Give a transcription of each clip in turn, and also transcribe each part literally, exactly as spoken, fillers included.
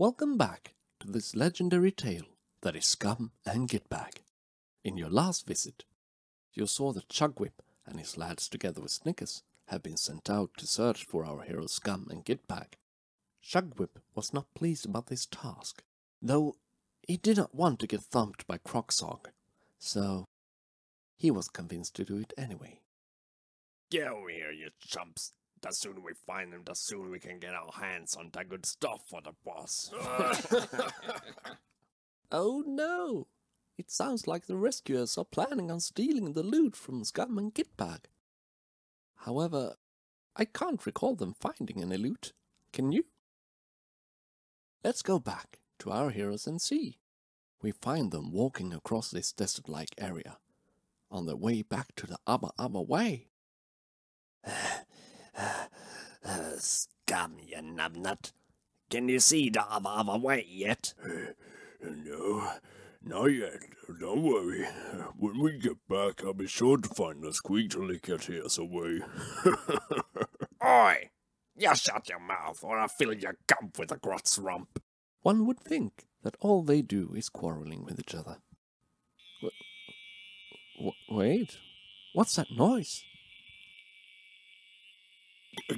Welcome back to this legendary tale that is Skum and Git-Bag. In your last visit, you saw that Chugwhip and his lads together with Snickers have been sent out to search for our hero Skum and Git-Bag. Chugwhip was not pleased about this task, though he did not want to get thumped by Crocsog, so he was convinced to do it anyway. Get over here, you chumps! The sooner we find them, the sooner we can get our hands on the good stuff for the boss. Oh no! It sounds like the rescuers are planning on stealing the loot from Skum and Git-Bag. However, I can't recall them finding any loot. Can you? Let's go back to our heroes and see. We find them walking across this desert-like area, on their way back to the Abba Abba way. Uh, Scum, you numbnut. Can you see the other, other way yet? Uh, no, not yet. Don't worry. When we get back, I'll be sure to find the squeaky cat here's away. Oi! You shut your mouth, or I'll fill your gump with a grot's rump. One would think that all they do is quarrelling with each other. W w wait, what's that noise?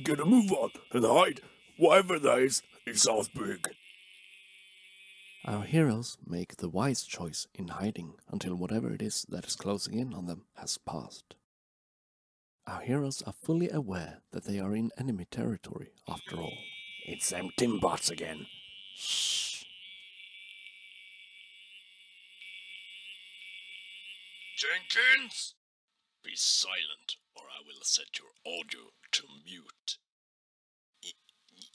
Get a move on and hide, whatever that is, in South Brig. Our heroes make the wise choice in hiding until whatever it is that is closing in on them has passed. Our heroes are fully aware that they are in enemy territory after all. It's them Timbots again. Shh. Jenkins! Be silent, or I will set your audio to mute. Y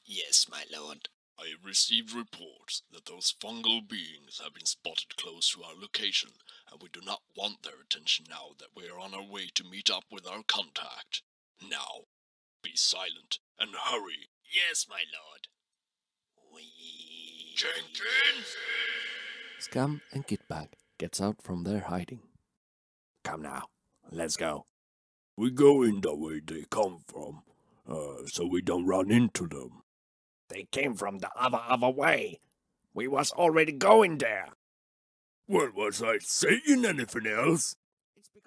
yes, my lord. I have received reports that those fungal beings have been spotted close to our location, and we do not want their attention now that we are on our way to meet up with our contact. Now, be silent and hurry. Yes, my lord. We... Jenkins! Skum and Git-Bag gets out from their hiding. Come now, let's go. We go in the way they come from, uh, so we don't run into them. They came from the other other way. We was already going there. Well, was I saying anything else?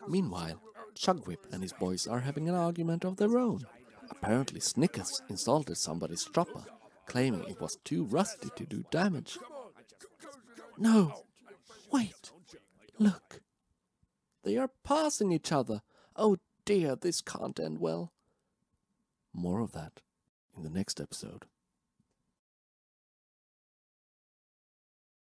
Meanwhile, Chugwhip and his boys are having an argument of their own. Apparently Snickers insulted somebody's chopper, claiming it was too rusty to do damage. No, wait, look. They are passing each other. Oh dear, this can't end well. More of that in the next episode.